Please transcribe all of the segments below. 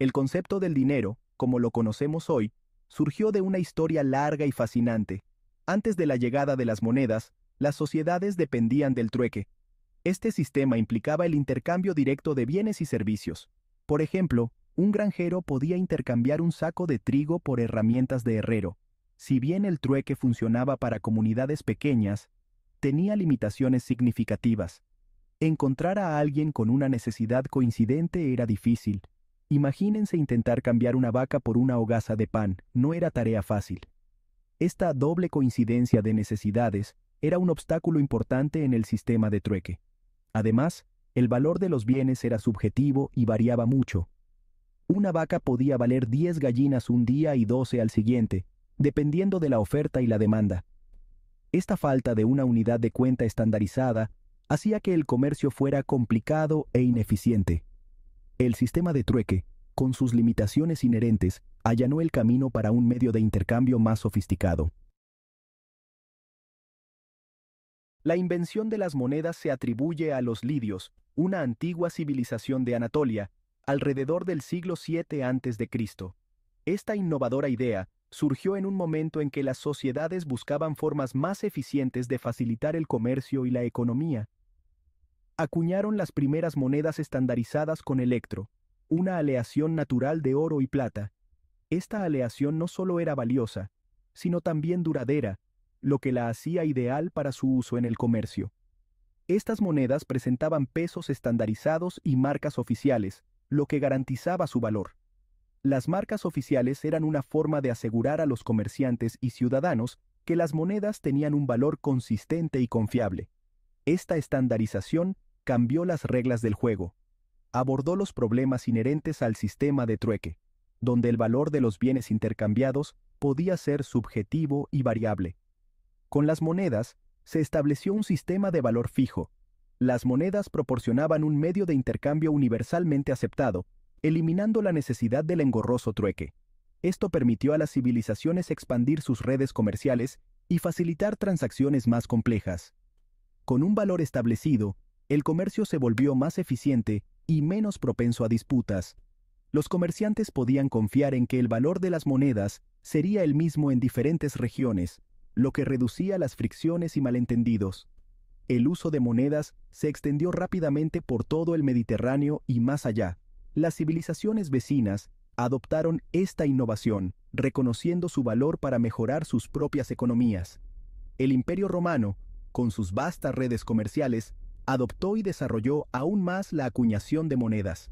El concepto del dinero, como lo conocemos hoy, surgió de una historia larga y fascinante. Antes de la llegada de las monedas, las sociedades dependían del trueque. Este sistema implicaba el intercambio directo de bienes y servicios. Por ejemplo, un granjero podía intercambiar un saco de trigo por herramientas de herrero. Si bien el trueque funcionaba para comunidades pequeñas, tenía limitaciones significativas. Encontrar a alguien con una necesidad coincidente era difícil. Imagínense intentar cambiar una vaca por una hogaza de pan, no era tarea fácil. Esta doble coincidencia de necesidades era un obstáculo importante en el sistema de trueque. Además, el valor de los bienes era subjetivo y variaba mucho. Una vaca podía valer 10 gallinas un día y 12 al siguiente, dependiendo de la oferta y la demanda. Esta falta de una unidad de cuenta estandarizada hacía que el comercio fuera complicado e ineficiente. El sistema de trueque, con sus limitaciones inherentes, allanó el camino para un medio de intercambio más sofisticado. La invención de las monedas se atribuye a los lidios, una antigua civilización de Anatolia, alrededor del siglo VII a.C. Esta innovadora idea surgió en un momento en que las sociedades buscaban formas más eficientes de facilitar el comercio y la economía. Acuñaron las primeras monedas estandarizadas con electro, una aleación natural de oro y plata. Esta aleación no solo era valiosa, sino también duradera, lo que la hacía ideal para su uso en el comercio. Estas monedas presentaban pesos estandarizados y marcas oficiales, lo que garantizaba su valor. Las marcas oficiales eran una forma de asegurar a los comerciantes y ciudadanos que las monedas tenían un valor consistente y confiable. Esta estandarización cambió las reglas del juego. Abordó los problemas inherentes al sistema de trueque, donde el valor de los bienes intercambiados podía ser subjetivo y variable. Con las monedas, se estableció un sistema de valor fijo. Las monedas proporcionaban un medio de intercambio universalmente aceptado, eliminando la necesidad del engorroso trueque. Esto permitió a las civilizaciones expandir sus redes comerciales y facilitar transacciones más complejas. Con un valor establecido, el comercio se volvió más eficiente y menos propenso a disputas. Los comerciantes podían confiar en que el valor de las monedas sería el mismo en diferentes regiones, lo que reducía las fricciones y malentendidos. El uso de monedas se extendió rápidamente por todo el Mediterráneo y más allá. Las civilizaciones vecinas adoptaron esta innovación, reconociendo su valor para mejorar sus propias economías. El Imperio Romano, con sus vastas redes comerciales, adoptó y desarrolló aún más la acuñación de monedas.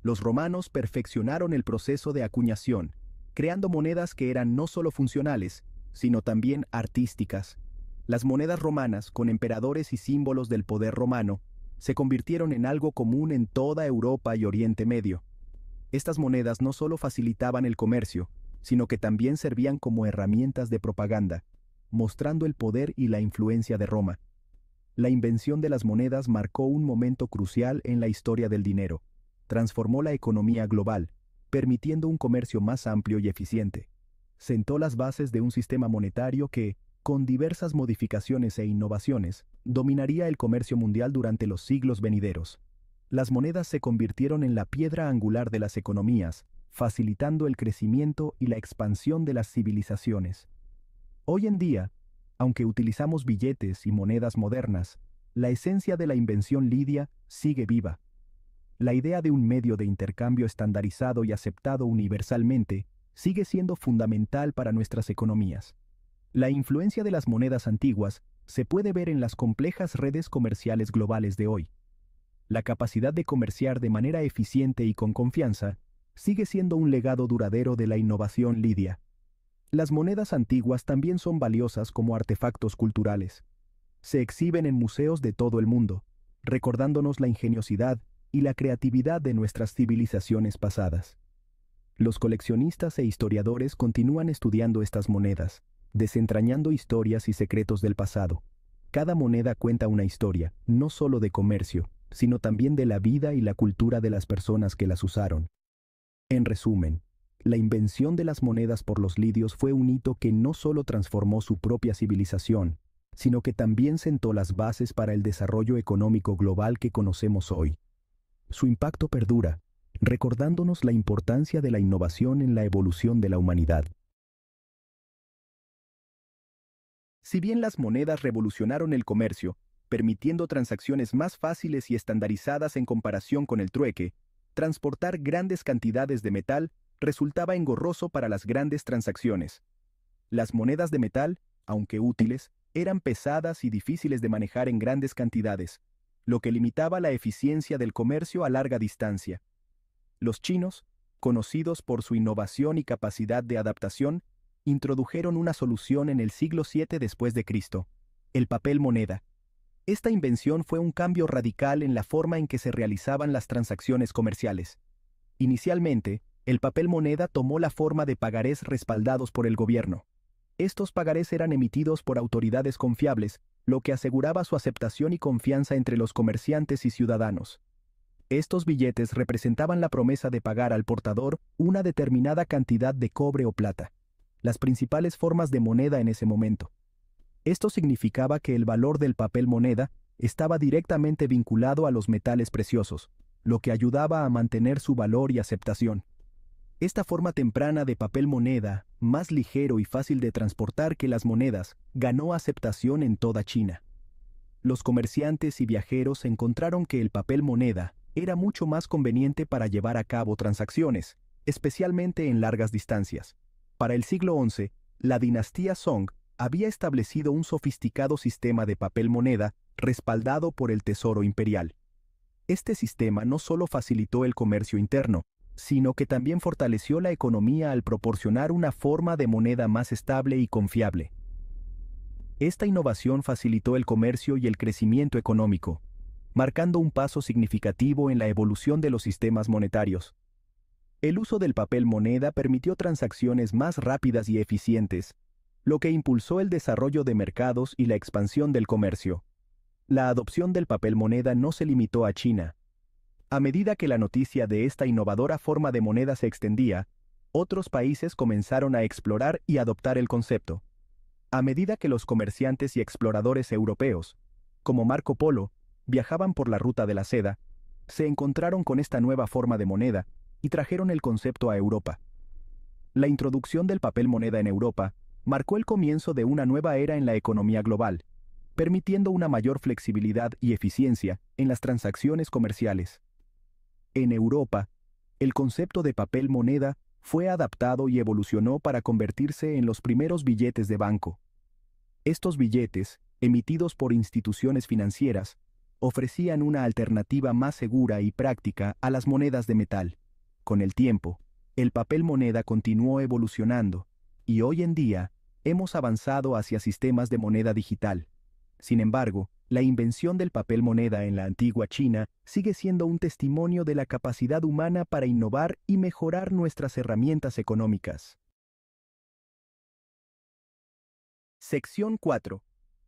Los romanos perfeccionaron el proceso de acuñación, creando monedas que eran no solo funcionales, sino también artísticas. Las monedas romanas, con emperadores y símbolos del poder romano, se convirtieron en algo común en toda Europa y Oriente Medio. Estas monedas no solo facilitaban el comercio, sino que también servían como herramientas de propaganda, mostrando el poder y la influencia de Roma. La invención de las monedas marcó un momento crucial en la historia del dinero. Transformó la economía global, permitiendo un comercio más amplio y eficiente. Sentó las bases de un sistema monetario que, con diversas modificaciones e innovaciones, dominaría el comercio mundial durante los siglos venideros. Las monedas se convirtieron en la piedra angular de las economías, facilitando el crecimiento y la expansión de las civilizaciones. Hoy en día, aunque utilizamos billetes y monedas modernas, la esencia de la invención lidia sigue viva. La idea de un medio de intercambio estandarizado y aceptado universalmente sigue siendo fundamental para nuestras economías. La influencia de las monedas antiguas se puede ver en las complejas redes comerciales globales de hoy. La capacidad de comerciar de manera eficiente y con confianza sigue siendo un legado duradero de la innovación lidia. Las monedas antiguas también son valiosas como artefactos culturales. Se exhiben en museos de todo el mundo, recordándonos la ingeniosidad y la creatividad de nuestras civilizaciones pasadas. Los coleccionistas e historiadores continúan estudiando estas monedas, desentrañando historias y secretos del pasado. Cada moneda cuenta una historia, no solo de comercio, sino también de la vida y la cultura de las personas que las usaron. En resumen, la invención de las monedas por los lidios fue un hito que no solo transformó su propia civilización, sino que también sentó las bases para el desarrollo económico global que conocemos hoy. Su impacto perdura, recordándonos la importancia de la innovación en la evolución de la humanidad. Si bien las monedas revolucionaron el comercio, permitiendo transacciones más fáciles y estandarizadas en comparación con el trueque, transportar grandes cantidades de metal resultaba engorroso para las grandes transacciones. Las monedas de metal, aunque útiles, eran pesadas y difíciles de manejar en grandes cantidades, lo que limitaba la eficiencia del comercio a larga distancia. Los chinos, conocidos por su innovación y capacidad de adaptación, introdujeron una solución en el siglo VII después de Cristo, el papel moneda. Esta invención fue un cambio radical en la forma en que se realizaban las transacciones comerciales. Inicialmente, el papel moneda tomó la forma de pagarés respaldados por el gobierno. Estos pagarés eran emitidos por autoridades confiables, lo que aseguraba su aceptación y confianza entre los comerciantes y ciudadanos. Estos billetes representaban la promesa de pagar al portador una determinada cantidad de cobre o plata, las principales formas de moneda en ese momento. Esto significaba que el valor del papel moneda estaba directamente vinculado a los metales preciosos, lo que ayudaba a mantener su valor y aceptación. Esta forma temprana de papel moneda, más ligero y fácil de transportar que las monedas, ganó aceptación en toda China. Los comerciantes y viajeros encontraron que el papel moneda era mucho más conveniente para llevar a cabo transacciones, especialmente en largas distancias. Para el siglo XI, la dinastía Song había establecido un sofisticado sistema de papel moneda respaldado por el Tesoro Imperial. Este sistema no solo facilitó el comercio interno, sino que también fortaleció la economía al proporcionar una forma de moneda más estable y confiable. Esta innovación facilitó el comercio y el crecimiento económico, marcando un paso significativo en la evolución de los sistemas monetarios. El uso del papel moneda permitió transacciones más rápidas y eficientes, lo que impulsó el desarrollo de mercados y la expansión del comercio. La adopción del papel moneda no se limitó a China. A medida que la noticia de esta innovadora forma de moneda se extendía, otros países comenzaron a explorar y adoptar el concepto. A medida que los comerciantes y exploradores europeos, como Marco Polo, viajaban por la ruta de la seda, se encontraron con esta nueva forma de moneda y trajeron el concepto a Europa. La introducción del papel moneda en Europa marcó el comienzo de una nueva era en la economía global, permitiendo una mayor flexibilidad y eficiencia en las transacciones comerciales. En Europa, el concepto de papel moneda fue adaptado y evolucionó para convertirse en los primeros billetes de banco. Estos billetes, emitidos por instituciones financieras, ofrecían una alternativa más segura y práctica a las monedas de metal. Con el tiempo, el papel moneda continuó evolucionando, y hoy en día, hemos avanzado hacia sistemas de moneda digital. Sin embargo, la invención del papel moneda en la antigua China sigue siendo un testimonio de la capacidad humana para innovar y mejorar nuestras herramientas económicas. Sección 4.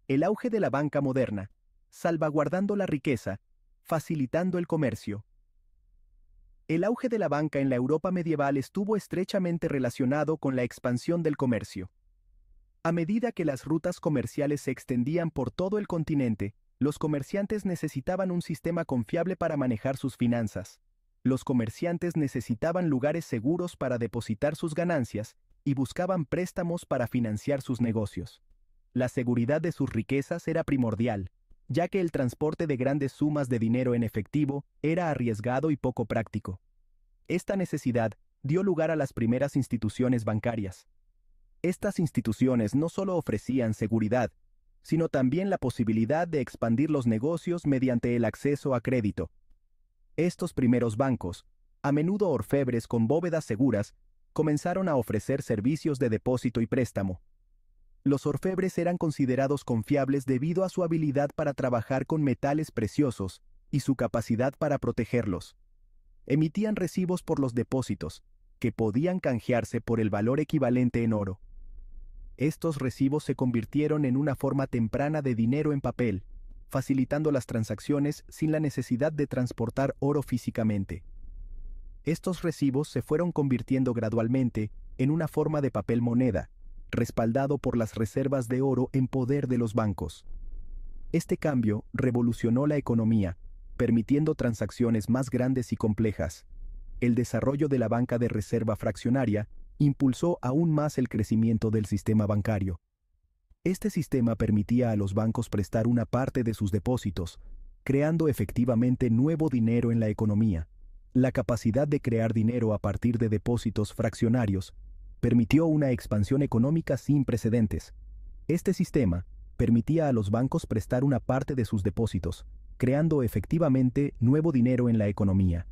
El auge de la banca moderna, salvaguardando la riqueza, facilitando el comercio. El auge de la banca en la Europa medieval estuvo estrechamente relacionado con la expansión del comercio. A medida que las rutas comerciales se extendían por todo el continente, los comerciantes necesitaban un sistema confiable para manejar sus finanzas. Los comerciantes necesitaban lugares seguros para depositar sus ganancias y buscaban préstamos para financiar sus negocios. La seguridad de sus riquezas era primordial, ya que el transporte de grandes sumas de dinero en efectivo era arriesgado y poco práctico. Esta necesidad dio lugar a las primeras instituciones bancarias. Estas instituciones no solo ofrecían seguridad, sino también la posibilidad de expandir los negocios mediante el acceso a crédito. Estos primeros bancos, a menudo orfebres con bóvedas seguras, comenzaron a ofrecer servicios de depósito y préstamo. Los orfebres eran considerados confiables debido a su habilidad para trabajar con metales preciosos y su capacidad para protegerlos. Emitían recibos por los depósitos, que podían canjearse por el valor equivalente en oro. Estos recibos se convirtieron en una forma temprana de dinero en papel, facilitando las transacciones sin la necesidad de transportar oro físicamente. Estos recibos se fueron convirtiendo gradualmente en una forma de papel moneda, respaldado por las reservas de oro en poder de los bancos. Este cambio revolucionó la economía, permitiendo transacciones más grandes y complejas, el desarrollo de la banca de reserva fraccionaria impulsó aún más el crecimiento del sistema bancario. Este sistema permitía a los bancos prestar una parte de sus depósitos, creando efectivamente nuevo dinero en la economía. La capacidad de crear dinero a partir de depósitos fraccionarios permitió una expansión económica sin precedentes. Este sistema permitía a los bancos prestar una parte de sus depósitos, creando efectivamente nuevo dinero en la economía.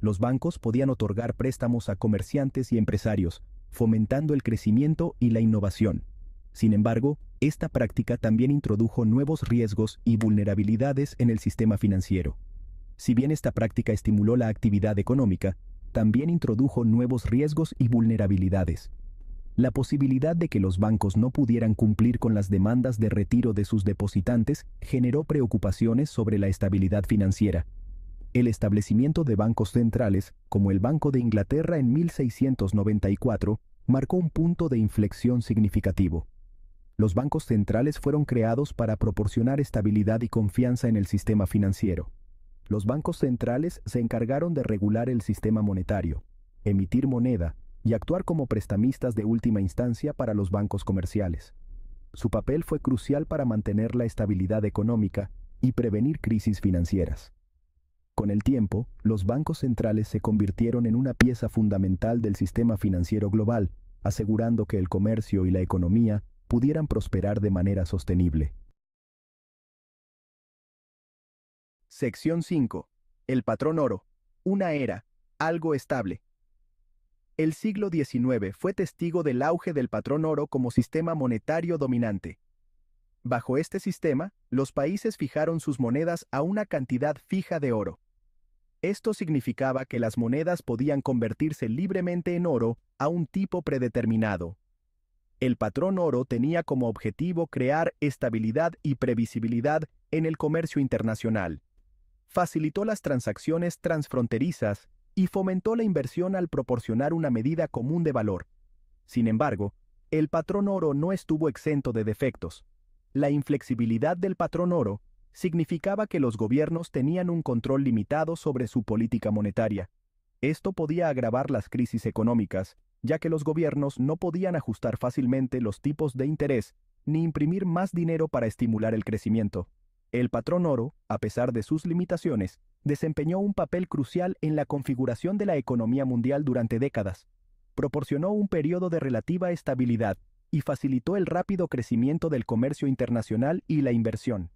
Los bancos podían otorgar préstamos a comerciantes y empresarios, fomentando el crecimiento y la innovación. Sin embargo, esta práctica también introdujo nuevos riesgos y vulnerabilidades en el sistema financiero. Si bien esta práctica estimuló la actividad económica, también introdujo nuevos riesgos y vulnerabilidades. La posibilidad de que los bancos no pudieran cumplir con las demandas de retiro de sus depositantes generó preocupaciones sobre la estabilidad financiera. El establecimiento de bancos centrales, como el Banco de Inglaterra en 1694, marcó un punto de inflexión significativo. Los bancos centrales fueron creados para proporcionar estabilidad y confianza en el sistema financiero. Los bancos centrales se encargaron de regular el sistema monetario, emitir moneda y actuar como prestamistas de última instancia para los bancos comerciales. Su papel fue crucial para mantener la estabilidad económica y prevenir crisis financieras. Con el tiempo, los bancos centrales se convirtieron en una pieza fundamental del sistema financiero global, asegurando que el comercio y la economía pudieran prosperar de manera sostenible. Sección 5. El patrón oro. Una era, algo estable. El siglo XIX fue testigo del auge del patrón oro como sistema monetario dominante. Bajo este sistema, los países fijaron sus monedas a una cantidad fija de oro. Esto significaba que las monedas podían convertirse libremente en oro a un tipo predeterminado. El patrón oro tenía como objetivo crear estabilidad y previsibilidad en el comercio internacional. Facilitó las transacciones transfronterizas y fomentó la inversión al proporcionar una medida común de valor. Sin embargo, el patrón oro no estuvo exento de defectos. La inflexibilidad del patrón oro significaba que los gobiernos tenían un control limitado sobre su política monetaria. Esto podía agravar las crisis económicas, ya que los gobiernos no podían ajustar fácilmente los tipos de interés ni imprimir más dinero para estimular el crecimiento. El patrón oro, a pesar de sus limitaciones, desempeñó un papel crucial en la configuración de la economía mundial durante décadas. Proporcionó un periodo de relativa estabilidad y facilitó el rápido crecimiento del comercio internacional y la inversión.